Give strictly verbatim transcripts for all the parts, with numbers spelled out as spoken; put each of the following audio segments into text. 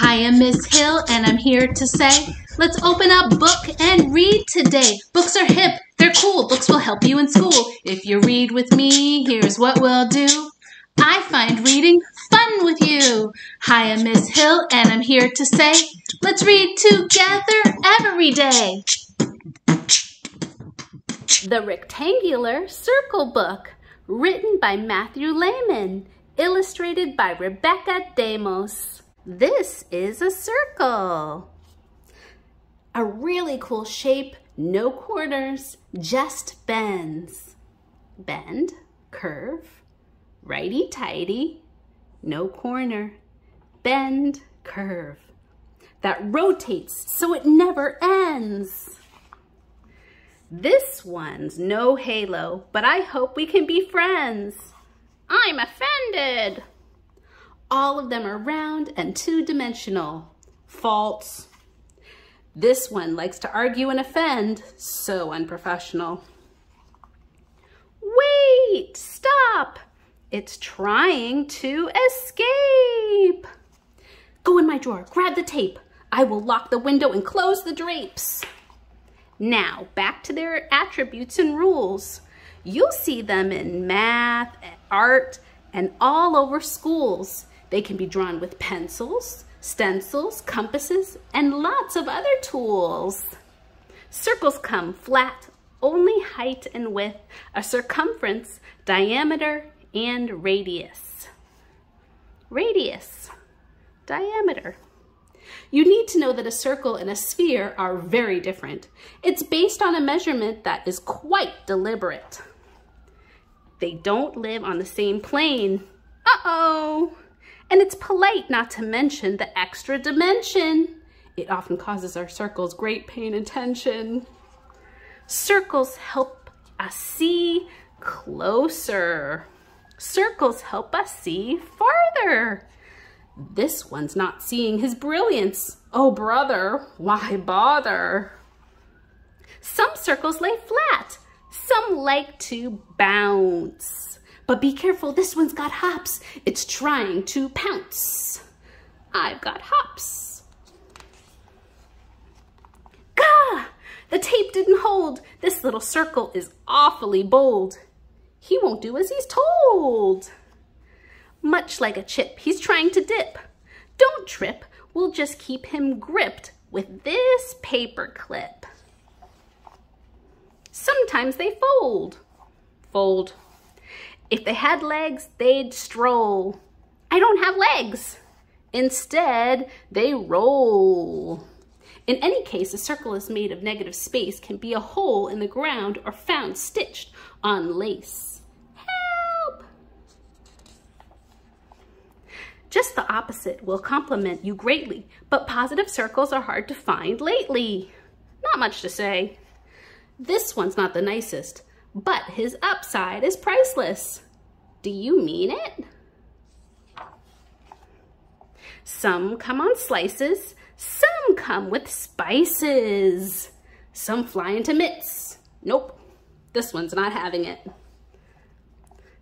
Hi, I'm Miz Hill, and I'm here to say, let's open up book and read today. Books are hip, they're cool, books will help you in school. If you read with me, here's what we'll do. I find reading fun with you. Hi, I'm Miz Hill, and I'm here to say, let's read together every day. The Rectangular Circle Book, written by Matthew Lehman, illustrated by Rebecca Demos. This is a circle. A really cool shape, no corners, just bends. Bend, curve, righty-tighty, no corner, bend, curve. That rotates so it never ends. This one's no halo, but I hope we can be friends. I'm offended. All of them are round and two-dimensional. False. This one likes to argue and offend. So unprofessional. Wait, stop. It's trying to escape. Go in my drawer, grab the tape. I will lock the window and close the drapes. Now, back to their attributes and rules. You'll see them in math, art, and all over schools. They can be drawn with pencils, stencils, compasses, and lots of other tools. Circles come flat, only height and width, a circumference, diameter, and radius. Radius, diameter. You need to know that a circle and a sphere are very different. It's based on a measurement that is quite deliberate. They don't live on the same plane. Uh-oh! And it's polite not to mention the extra dimension. It often causes our circles great pain and tension. Circles help us see closer. Circles help us see farther. This one's not seeing his brilliance. Oh, brother, why bother? Some circles lay flat. Some like to bounce. But be careful, this one's got hops. It's trying to pounce. I've got hops. Gah! The tape didn't hold. This little circle is awfully bold. He won't do as he's told. Much like a chip, he's trying to dip. Don't trip, we'll just keep him gripped with this paper clip. Sometimes they fold. Fold. If they had legs, they'd stroll. I don't have legs. Instead, they roll. In any case, a circle is made of negative space, can be a hole in the ground or found stitched on lace. Help! Just the opposite will compliment you greatly, but positive circles are hard to find lately. Not much to say. This one's not the nicest, but his upside is priceless. Do you mean it? Some come on slices, some come with spices. Some fly into mitts. Nope, this one's not having it.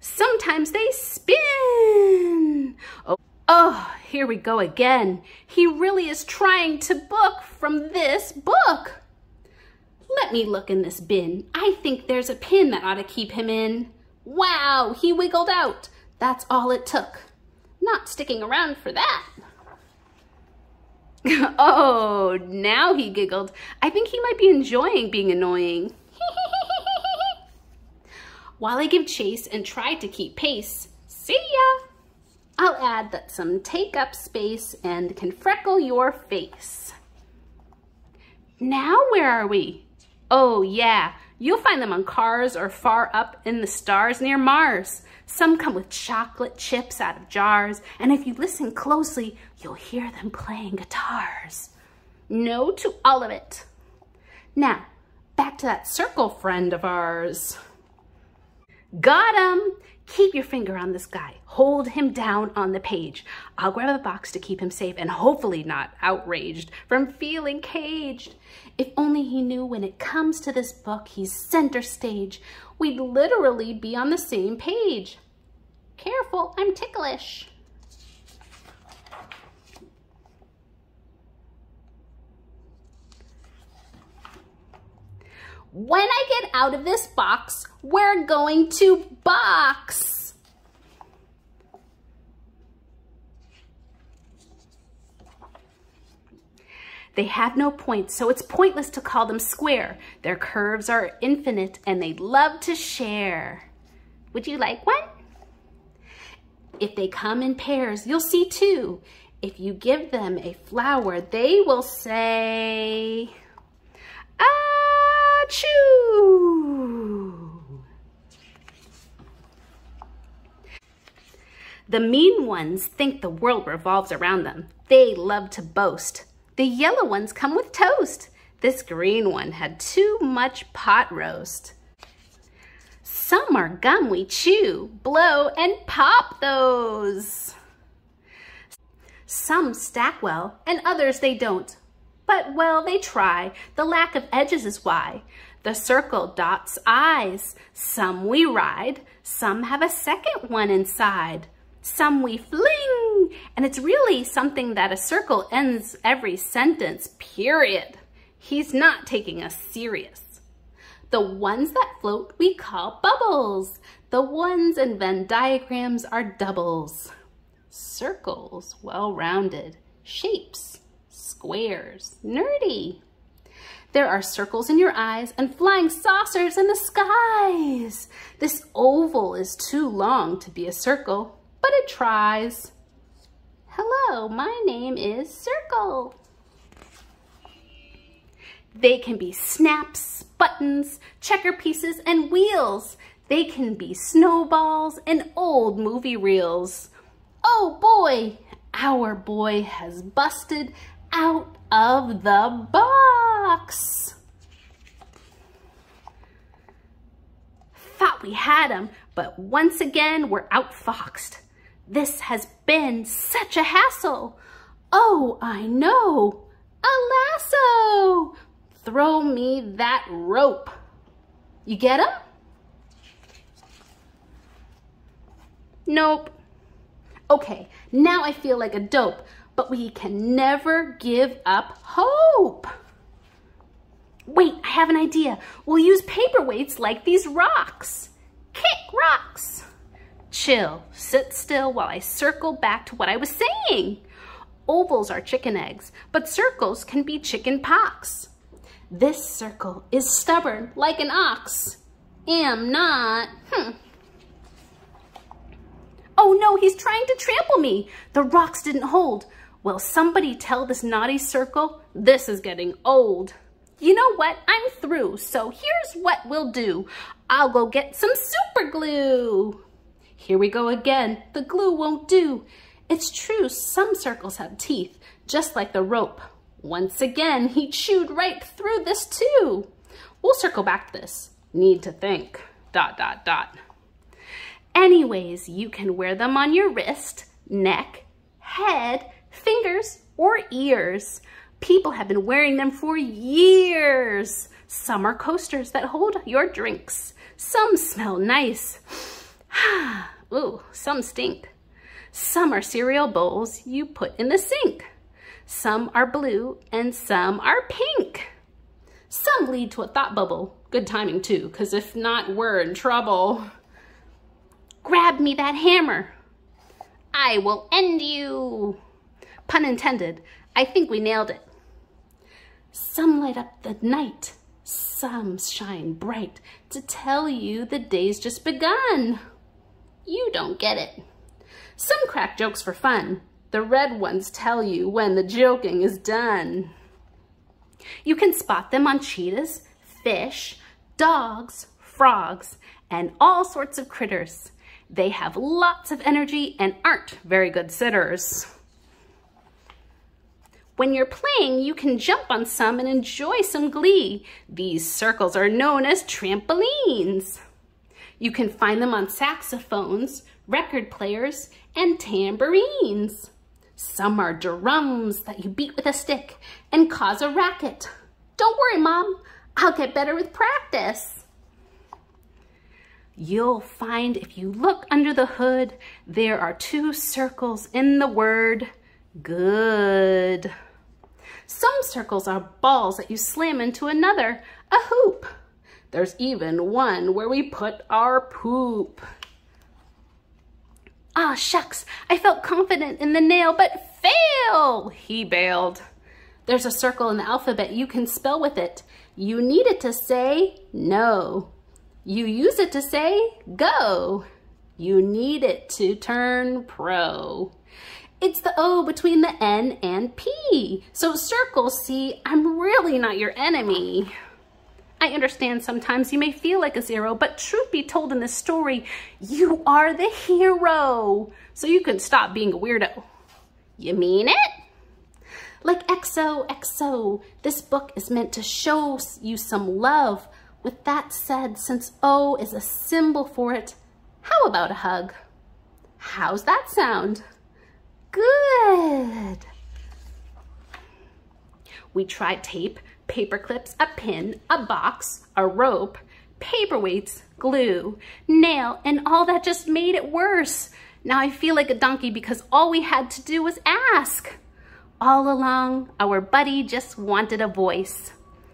Sometimes they spin. Oh, oh, here we go again. He really is trying to book from this book. Let me look in this bin. I think there's a pin that ought to keep him in. Wow, he wiggled out. That's all it took. Not sticking around for that. Oh, now he giggled. I think he might be enjoying being annoying. While I give chase and try to keep pace, see ya. I'll add that some take up space and can freckle your face. Now where are we? Oh yeah, you'll find them on cars or far up in the stars near Mars. Some come with chocolate chips out of jars, and if you listen closely, you'll hear them playing guitars. No to all of it. Now, back to that circle friend of ours. Got him! Keep your finger on this guy. Hold him down on the page. I'll grab a box to keep him safe and hopefully not outraged from feeling caged. If only he knew when it comes to this book, he's center stage. We'd literally be on the same page. Careful, I'm ticklish. when I get out of this box, we're going to box. They have no points, so it's pointless to call them square. Their curves are infinite and they love to share. Would you like one? If they come in pairs, you'll see two. If you give them a flower, they will say, achoo! The mean ones think the world revolves around them. They love to boast. The yellow ones come with toast. This green one had too much pot roast. Some are gum we chew, blow, and pop those. Some stack well, and others they don't. But well, they try. The lack of edges is why. The circle dots eyes. Some we ride. Some have a second one inside. Some we fling. And it's really something that a circle ends every sentence, period. He's not taking us serious. The ones that float we call bubbles. The ones in Venn diagrams are doubles. Circles, well-rounded. Shapes, squares, nerdy. There are circles in your eyes and flying saucers in the skies. This oval is too long to be a circle, but it tries. Hello, my name is Circle. They can be snaps, buttons, checker pieces, and wheels. They can be snowballs and old movie reels. Oh boy, our boy has busted out of the box. Thought we had him, but once again we're outfoxed. This has been such a hassle. Oh, I know, a lasso. Throw me that rope. You get him? Nope. Okay, now I feel like a dope, but we can never give up hope. Wait, I have an idea. We'll use paperweights like these rocks. Kick rocks. Chill, sit still while I circle back to what I was saying. Ovals are chicken eggs, but circles can be chicken pox. This circle is stubborn like an ox. Am not. Hmm. Oh no, he's trying to trample me. The rocks didn't hold. Will somebody tell this naughty circle? This is getting old. You know what? I'm through, so here's what we'll do. I'll go get some super glue. Here we go again. The glue won't do. It's true, some circles have teeth, just like the rope. Once again, he chewed right through this too. We'll circle back to this. Need to think, dot, dot, dot. Anyways, you can wear them on your wrist, neck, head, fingers, or ears. People have been wearing them for years. Some are coasters that hold your drinks. Some smell nice. Ooh, some stink. Some are cereal bowls you put in the sink. Some are blue and some are pink. Some lead to a thought bubble. Good timing too, because if not, we're in trouble. Grab me that hammer. I will end you. Pun intended. I think we nailed it. Some light up the night. Some shine bright to tell you the day's just begun. You don't get it. Some crack jokes for fun. The red ones tell you when the joking is done. You can spot them on cheetahs, fish, dogs, frogs, and all sorts of critters. They have lots of energy and aren't very good sitters. When you're playing, you can jump on some and enjoy some glee. These circles are known as trampolines. You can find them on saxophones, record players, and tambourines. Some are drums that you beat with a stick and cause a racket. Don't worry, Mom, I'll get better with practice. You'll find if you look under the hood, there are two circles in the word good. Some circles are balls that you slam into another, a hoop. There's even one where we put our poop. Ah, shucks, I felt confident in the nail, but fail, he bailed. There's a circle in the alphabet you can spell with it. You need it to say no. You use it to say go. You need it to turn pro. It's the O between the N and P. So circle C, I'm really not your enemy. I understand sometimes you may feel like a zero, but truth be told in this story, you are the hero. So you can stop being a weirdo. You mean it? Like X O X O, this book is meant to show you some love. With that said, since O is a symbol for it, how about a hug? How's that sound? Good. We tried tape, paper clips, a pin, a box, a rope, paperweights, glue, nail, and all that just made it worse. Now I feel like a donkey because all we had to do was ask. All along, our buddy just wanted a voice.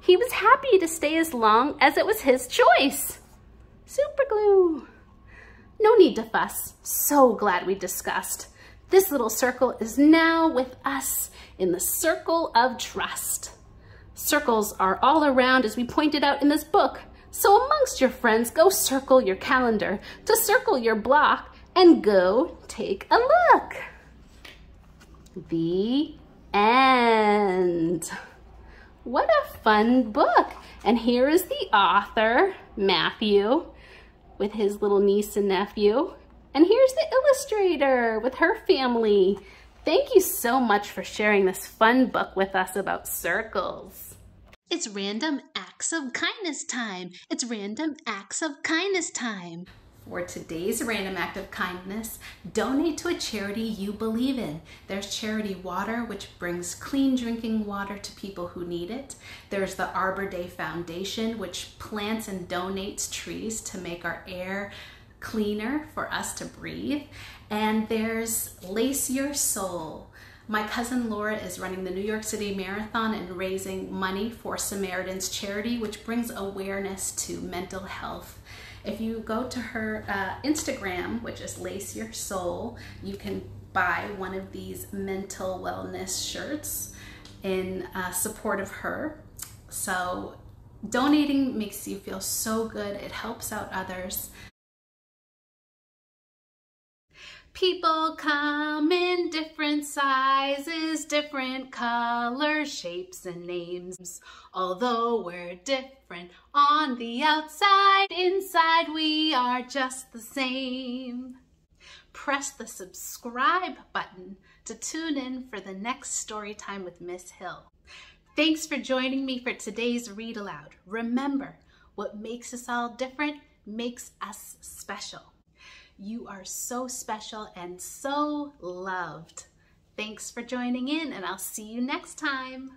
He was happy to stay as long as it was his choice. Super glue. No need to fuss. So glad we discussed. This little circle is now with us in the circle of trust. Circles are all around, as we pointed out in this book. So amongst your friends, go circle your calendar, to circle your block, and go take a look. The end. What a fun book. And here is the author, Matthew, with his little niece and nephew. And here's the illustrator with her family. Thank you so much for sharing this fun book with us about circles. It's random acts of kindness time. It's random acts of kindness time. For today's random act of kindness, donate to a charity you believe in. There's Charity Water, which brings clean drinking water to people who need it. There's the Arbor Day Foundation, which plants and donates trees to make our air cleaner for us to breathe. And there's Lace Your Soul. My cousin Laura is running the New York City Marathon and raising money for Samaritans Charity, which brings awareness to mental health. If you go to her uh, Instagram, which is Lace Your Soul, you can buy one of these mental wellness shirts in uh, support of her. So donating makes you feel so good. It helps out others. People come in different sizes, different colors, shapes, and names. Although we're different on the outside, inside we are just the same. Press the subscribe button to tune in for the next Story Time with Miz Hill. Thanks for joining me for today's read aloud. Remember, what makes us all different makes us special. You are so special and so loved. Thanks for joining in, and I'll see you next time.